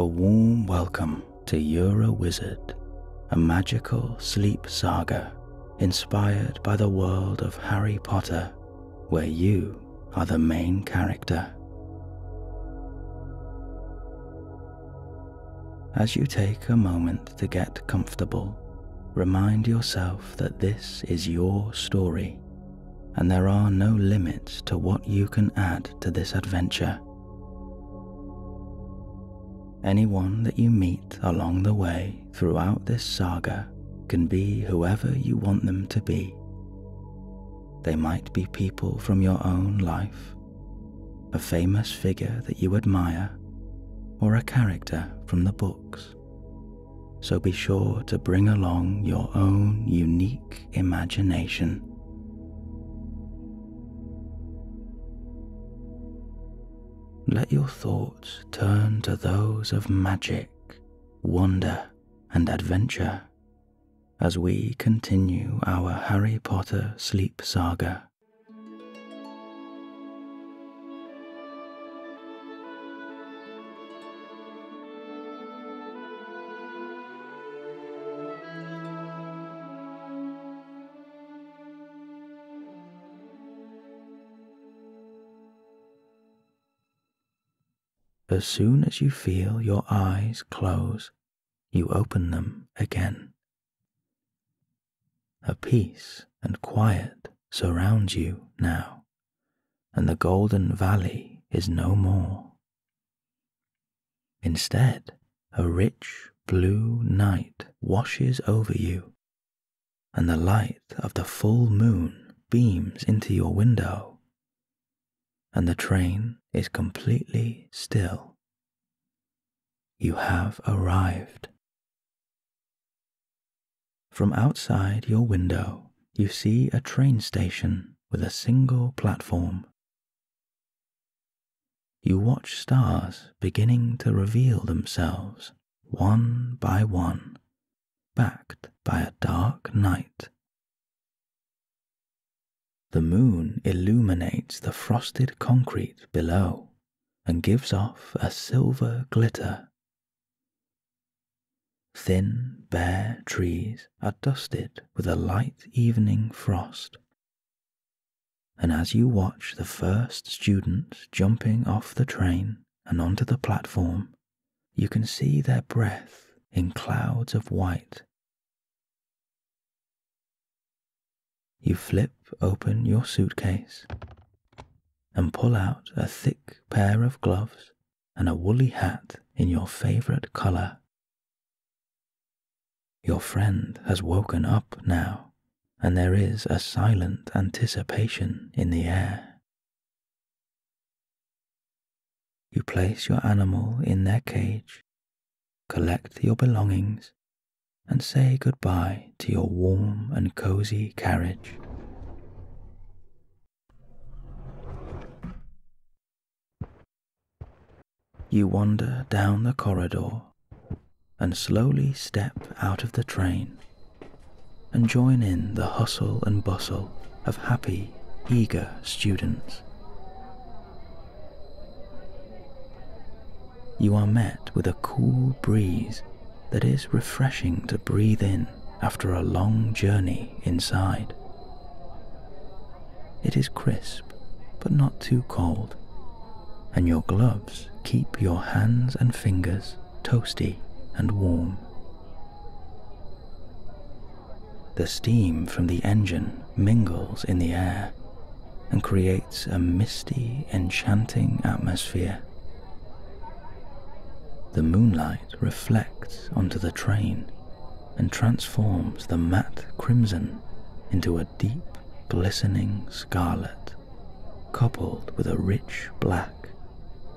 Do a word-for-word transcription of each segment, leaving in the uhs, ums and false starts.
a warm welcome to Yer a Wizard, a magical sleep saga inspired by the world of Harry Potter, where you are the main character. As you take a moment to get comfortable, remind yourself that this is your story, and there are no limits to what you can add to this adventure. Anyone that you meet along the way throughout this saga can be whoever you want them to be. They might be people from your own life, a famous figure that you admire, or a character from the books. So be sure to bring along your own unique imagination. Let your thoughts turn to those of magic, wonder, and adventure as we continue our Harry Potter sleep saga. As soon as you feel your eyes close, you open them again. A peace and quiet surrounds you now, and the Golden Valley is no more. Instead, a rich blue night washes over you, and the light of the full moon beams into your window, and the train is completely still. You have arrived. From outside your window, you see a train station with a single platform. You watch stars beginning to reveal themselves one by one, backed by a dark night. The moon illuminates the frosted concrete below and gives off a silver glitter. Thin, bare trees are dusted with a light evening frost. And as you watch the first students jumping off the train and onto the platform, you can see their breath in clouds of white. You flip open your suitcase and pull out a thick pair of gloves and a woolly hat in your favourite colour. Your friend has woken up now, and there is a silent anticipation in the air. You place your animal in their cage, collect your belongings, and say goodbye to your warm and cozy carriage. You wander down the corridor and slowly step out of the train and join in the hustle and bustle of happy, eager students. You are met with a cool breeze that is refreshing to breathe in after a long journey inside. It is crisp, but not too cold, and your gloves keep your hands and fingers toasty and warm. The steam from the engine mingles in the air and creates a misty, enchanting atmosphere. The moonlight reflects onto the train and transforms the matte crimson into a deep, glistening scarlet, coupled with a rich black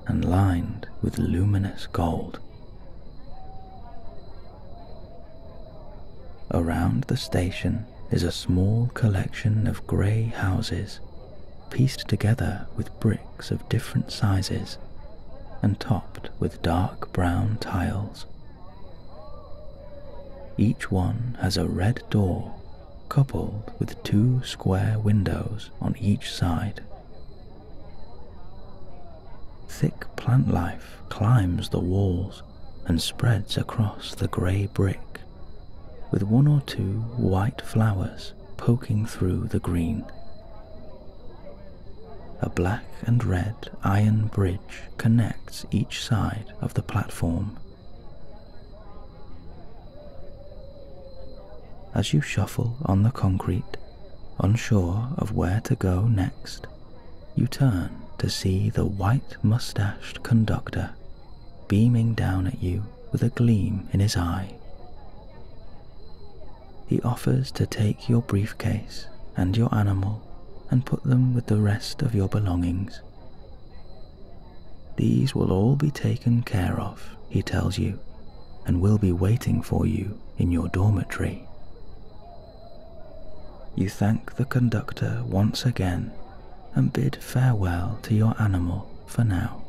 and lined with luminous gold. Around the station is a small collection of grey houses, pieced together with bricks of different sizes and topped with dark brown tiles. Each one has a red door, coupled with two square windows on each side. Thick plant life climbs the walls and spreads across the grey brick, with one or two white flowers poking through the green. A black and red iron bridge connects each side of the platform. As you shuffle on the concrete, unsure of where to go next, you turn to see the white-moustached conductor beaming down at you with a gleam in his eye. He offers to take your briefcase and your animal and put them with the rest of your belongings. These will all be taken care of, he tells you, and will be waiting for you in your dormitory. You thank the conductor once again and bid farewell to your animal for now.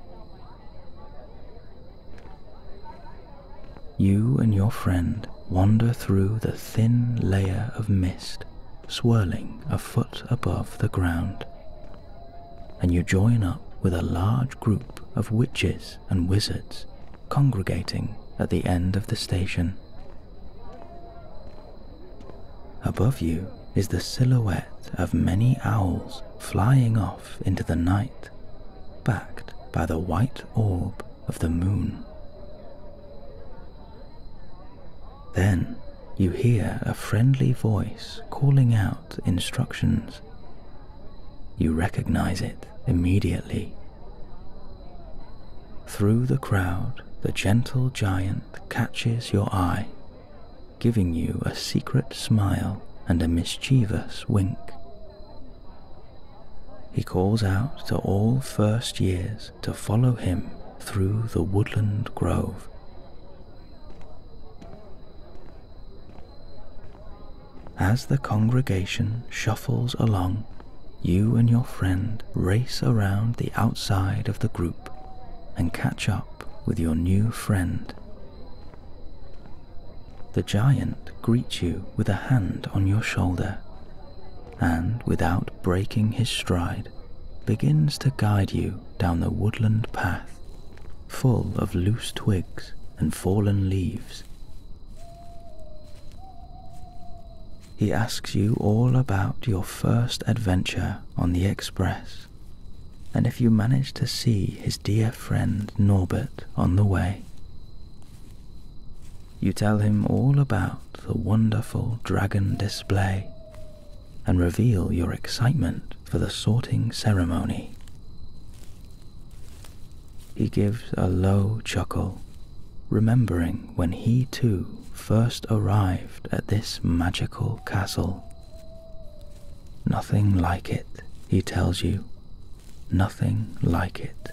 You and your friend wander through the thin layer of mist swirling a foot above the ground, and you join up with a large group of witches and wizards congregating at the end of the station. Above you is the silhouette of many owls flying off into the night, backed by the white orb of the moon. Then you hear a friendly voice calling out instructions. You recognize it immediately. Through the crowd, the gentle giant catches your eye, giving you a secret smile and a mischievous wink. He calls out to all first years to follow him through the woodland grove. As the congregation shuffles along, you and your friend race around the outside of the group and catch up with your new friend. The giant greets you with a hand on your shoulder, and without breaking his stride, begins to guide you down the woodland path, full of loose twigs and fallen leaves. He asks you all about your first adventure on the express, and if you managed to see his dear friend Norbert on the way. You tell him all about the wonderful dragon display and reveal your excitement for the sorting ceremony. He gives a low chuckle, remembering when he too first arrived at this magical castle. Nothing like it, he tells you. Nothing like it.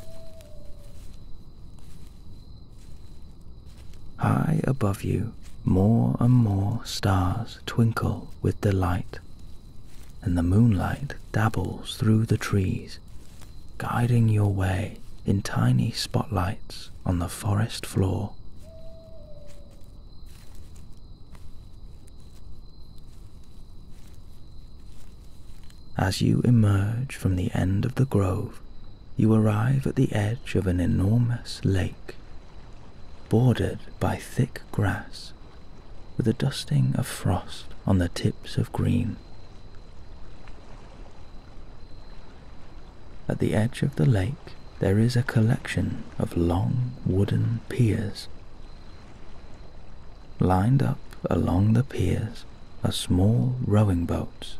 High above you, more and more stars twinkle with delight, and the moonlight dabbles through the trees, guiding your way in tiny spotlights on the forest floor. As you emerge from the end of the grove, you arrive at the edge of an enormous lake, bordered by thick grass, with a dusting of frost on the tips of green. At the edge of the lake, there is a collection of long wooden piers. Lined up along the piers are small rowing boats,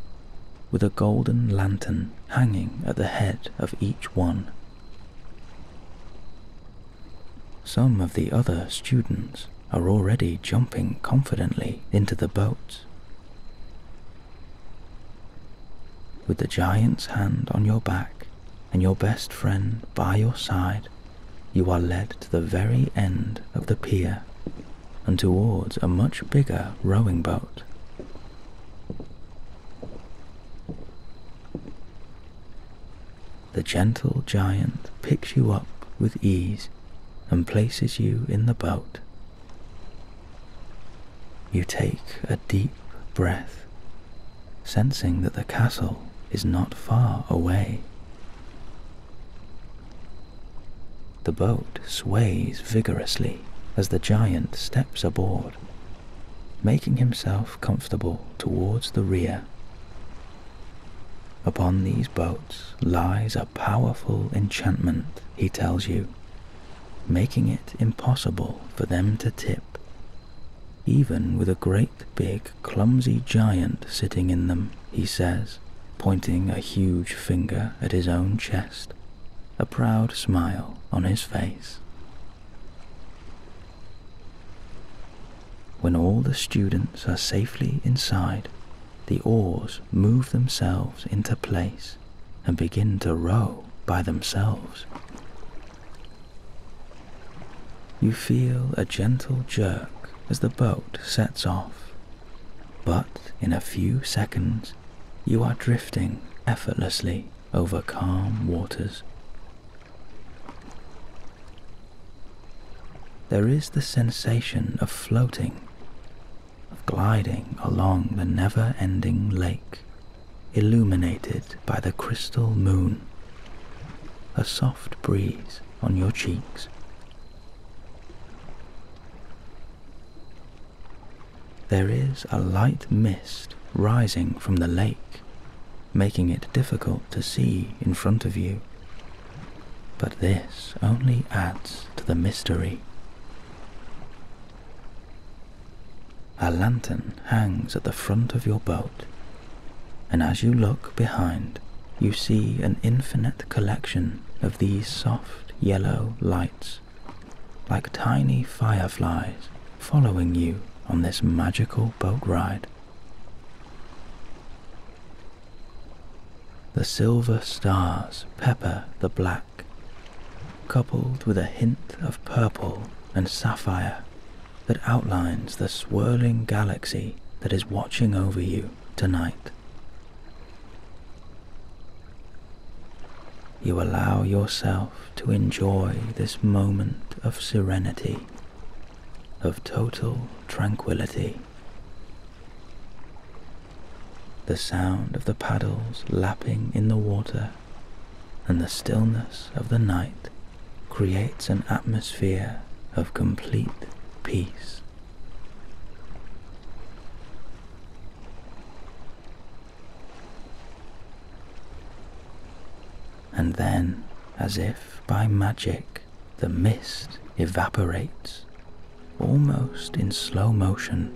with a golden lantern hanging at the head of each one. Some of the other students are already jumping confidently into the boats. With the giant's hand on your back and your best friend by your side, you are led to the very end of the pier and towards a much bigger rowing boat. The gentle giant picks you up with ease and places you in the boat. You take a deep breath, sensing that the castle is not far away. The boat sways vigorously as the giant steps aboard, making himself comfortable towards the rear. Upon these boats lies a powerful enchantment, he tells you, making it impossible for them to tip, even with a great big clumsy giant sitting in them, he says, pointing a huge finger at his own chest, a proud smile on his face. When all the students are safely inside, the oars move themselves into place and begin to row by themselves. You feel a gentle jerk as the boat sets off, but in a few seconds you are drifting effortlessly over calm waters. There is the sensation of floating, gliding along the never-ending lake, illuminated by the crystal moon, a soft breeze on your cheeks. There is a light mist rising from the lake, making it difficult to see in front of you, but this only adds to the mystery. A lantern hangs at the front of your boat, and as you look behind, you see an infinite collection of these soft yellow lights, like tiny fireflies following you on this magical boat ride. The silver stars pepper the black, coupled with a hint of purple and sapphire that outlines the swirling galaxy that is watching over you tonight. You allow yourself to enjoy this moment of serenity, of total tranquility. The sound of the paddles lapping in the water and the stillness of the night creates an atmosphere of complete peace. And then, as if by magic, the mist evaporates, almost in slow motion,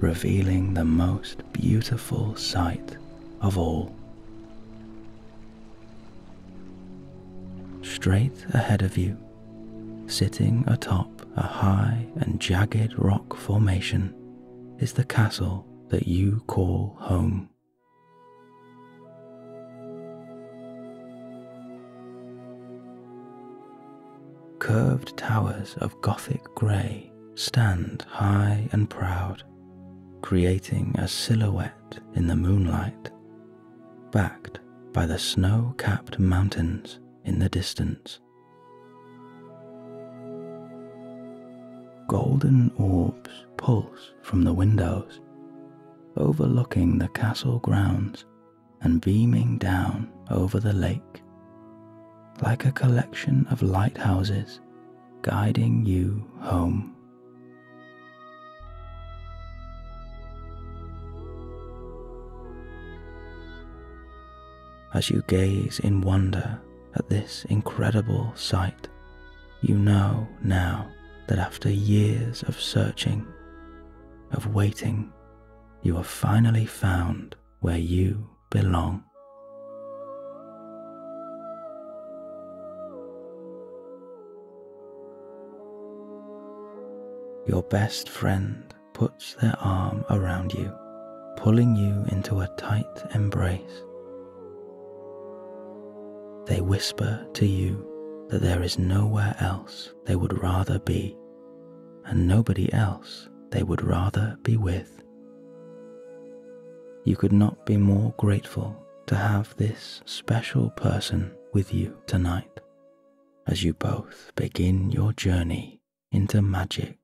revealing the most beautiful sight of all. Straight ahead of you, sitting atop a high and jagged rock formation, is the castle that you call home. Curved towers of Gothic grey stand high and proud, creating a silhouette in the moonlight, backed by the snow-capped mountains in the distance. Golden orbs pulse from the windows, overlooking the castle grounds and beaming down over the lake, like a collection of lighthouses guiding you home. As you gaze in wonder at this incredible sight, you know now that after years of searching, of waiting, you have finally found where you belong. Your best friend puts their arm around you, pulling you into a tight embrace. They whisper to you that there is nowhere else they would rather be, and nobody else they would rather be with. You could not be more grateful to have this special person with you tonight, as you both begin your journey into magic.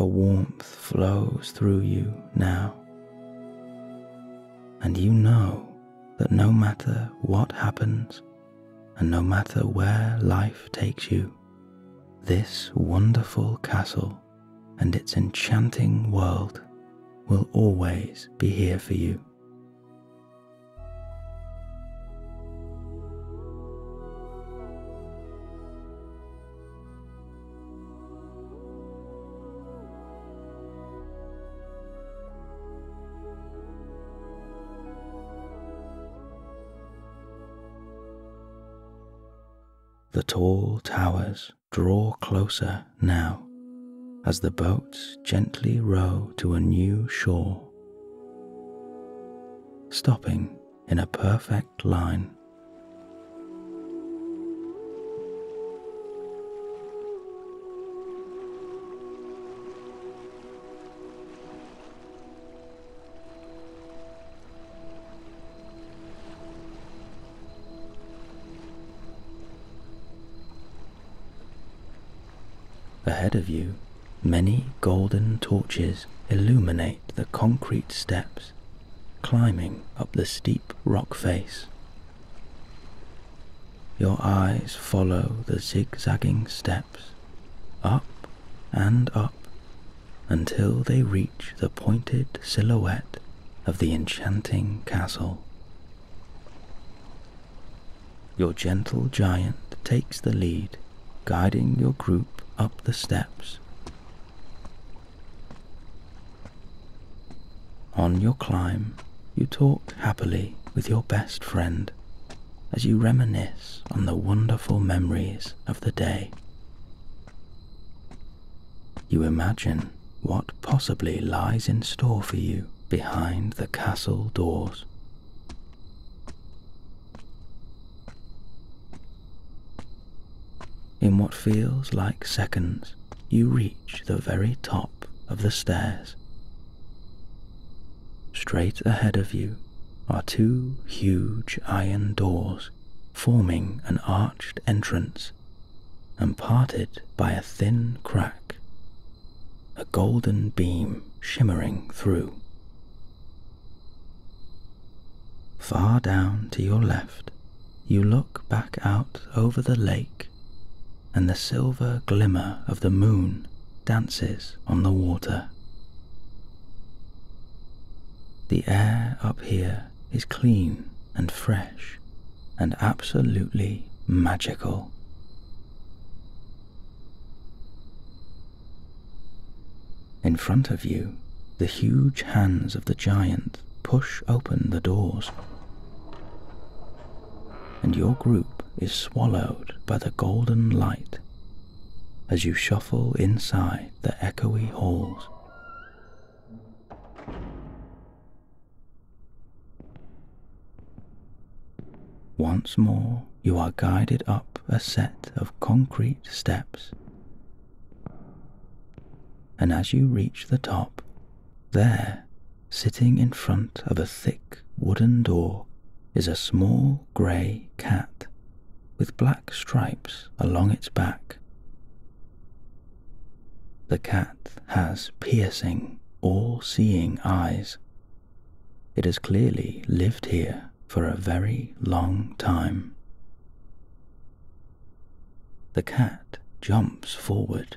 A warmth flows through you now, and you know that no matter what happens, and no matter where life takes you, this wonderful castle and its enchanting world will always be here for you. The tall towers draw closer now as the boats gently row to a new shore, stopping in a perfect line. Ahead of you, many golden torches illuminate the concrete steps, climbing up the steep rock face. Your eyes follow the zigzagging steps, up and up, until they reach the pointed silhouette of the enchanting castle. Your gentle giant takes the lead, guiding your group up the steps. On your climb, you talk happily with your best friend as you reminisce on the wonderful memories of the day. You imagine what possibly lies in store for you behind the castle doors. In what feels like seconds, you reach the very top of the stairs. Straight ahead of you are two huge iron doors forming an arched entrance and parted by a thin crack, a golden beam shimmering through. Far down to your left, you look back out over the lake, and the silver glimmer of the moon dances on the water. The air up here is clean and fresh and absolutely magical. In front of you, the huge hands of the giant push open the doors, and your group is swallowed by the golden light as you shuffle inside the echoey halls. Once more, you are guided up a set of concrete steps, and as you reach the top, there, sitting in front of a thick wooden door, is a small grey cat with black stripes along its back. The cat has piercing, all-seeing eyes. It has clearly lived here for a very long time. The cat jumps forward,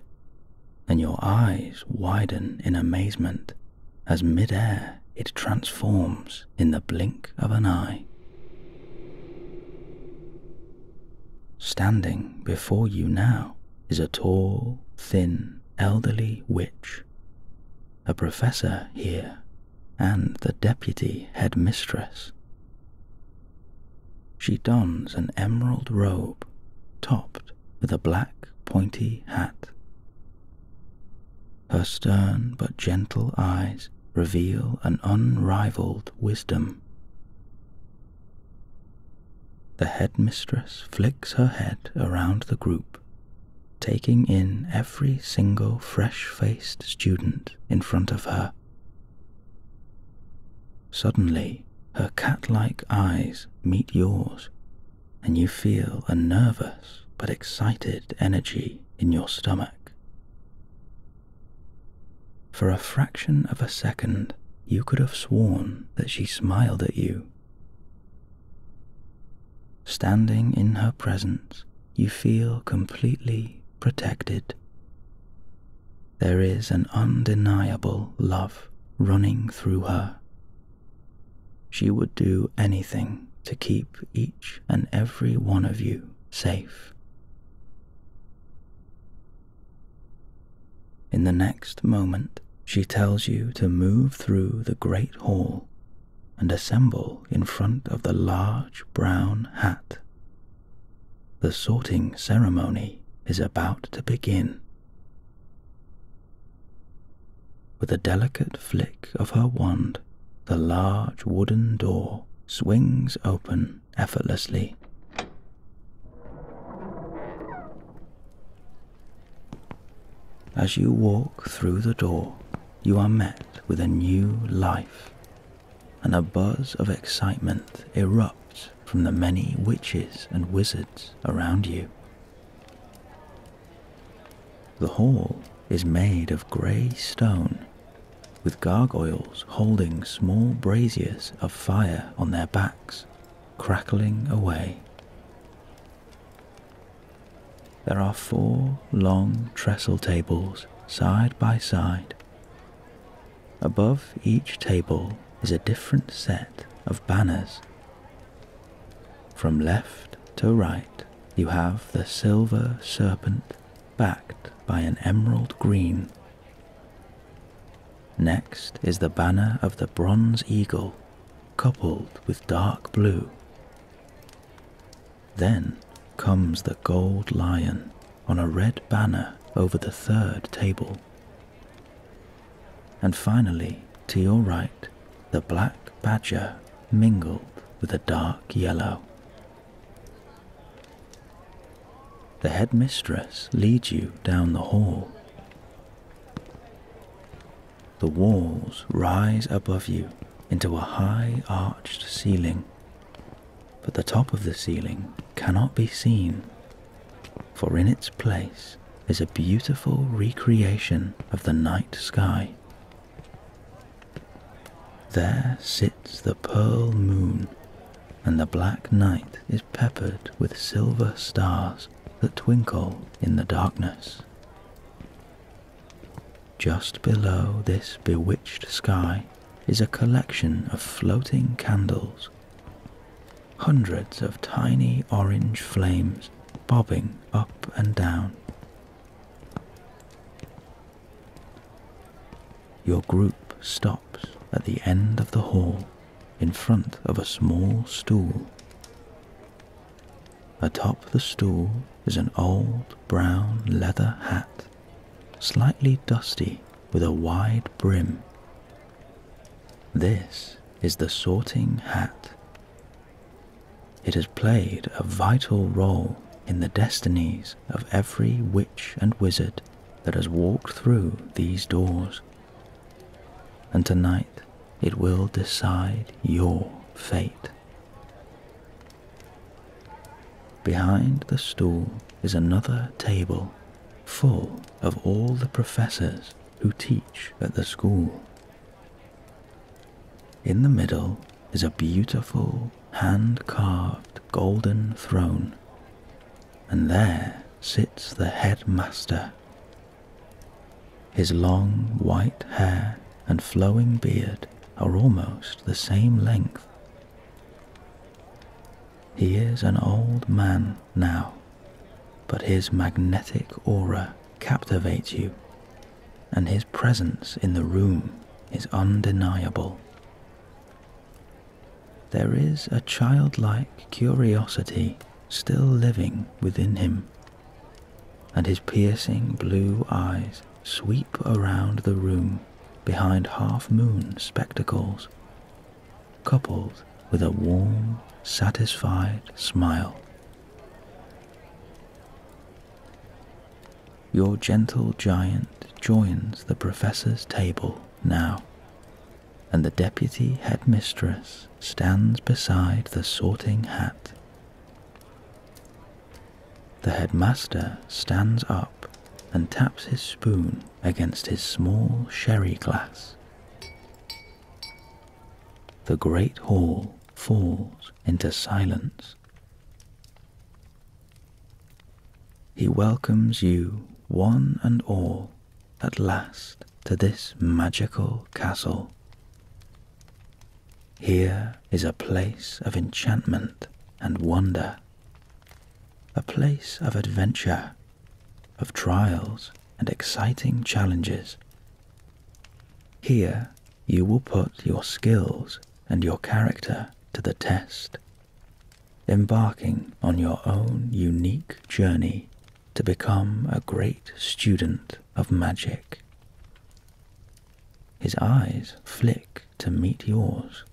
and your eyes widen in amazement as mid-air it transforms in the blink of an eye. Standing before you now is a tall, thin, elderly witch, a professor here, and the deputy headmistress. She dons an emerald robe topped with a black, pointy hat. Her stern but gentle eyes reveal an unrivaled wisdom. The headmistress flicks her head around the group, taking in every single fresh-faced student in front of her. Suddenly, her cat-like eyes meet yours, and you feel a nervous but excited energy in your stomach. For a fraction of a second, you could have sworn that she smiled at you. Standing in her presence, you feel completely protected. There is an undeniable love running through her. She would do anything to keep each and every one of you safe. In the next moment, she tells you to move through the great hall and assemble in front of the large brown hat. The sorting ceremony is about to begin. With a delicate flick of her wand, the large wooden door swings open effortlessly. As you walk through the door, you are met with a new life, and a buzz of excitement erupts from the many witches and wizards around you. The hall is made of grey stone, with gargoyles holding small braziers of fire on their backs, crackling away. There are four long trestle tables side by side. Above each table is a different set of banners. From left to right, you have the silver serpent backed by an emerald green. Next is the banner of the bronze eagle, coupled with dark blue. Then comes the gold lion on a red banner over the third table. And finally, to your right, the black badger mingled with a dark yellow. The headmistress leads you down the hall. The walls rise above you into a high arched ceiling, but the top of the ceiling cannot be seen, for in its place is a beautiful recreation of the night sky. There sits the pearl moon, and the black night is peppered with silver stars that twinkle in the darkness. Just below this bewitched sky is a collection of floating candles, hundreds of tiny orange flames bobbing up and down. Your group stops at the end of the hall in front of a small stool. Atop the stool is an old brown leather hat, slightly dusty with a wide brim. This is the sorting hat. It has played a vital role in the destinies of every witch and wizard that has walked through these doors. And tonight it will decide your fate. Behind the stool is another table full of all the professors who teach at the school. In the middle is a beautiful hand-carved golden throne, and there sits the headmaster. His long white hair and flowing beard are almost the same length. He is an old man now, but his magnetic aura captivates you, and his presence in the room is undeniable. There is a childlike curiosity still living within him, and his piercing blue eyes sweep around the room behind half-moon spectacles, coupled with a warm, satisfied smile. Your gentle giant joins the professor's table now, and the deputy headmistress stands beside the sorting hat. The headmaster stands up and taps his spoon against his small sherry glass. The great hall falls into silence. He welcomes you, one and all, at last to this magical castle. Here is a place of enchantment and wonder, a place of adventure, of trials and exciting challenges. Here you will put your skills and your character to the test, embarking on your own unique journey to become a great student of magic. His eyes flick to meet yours.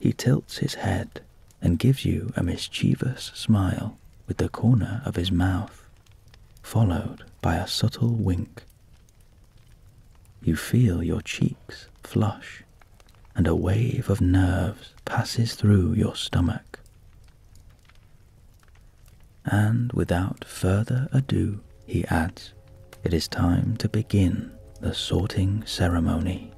He tilts his head and gives you a mischievous smile with the corner of his mouth, followed by a subtle wink. You feel your cheeks flush, and a wave of nerves passes through your stomach. And without further ado, he adds, it is time to begin the sorting ceremony.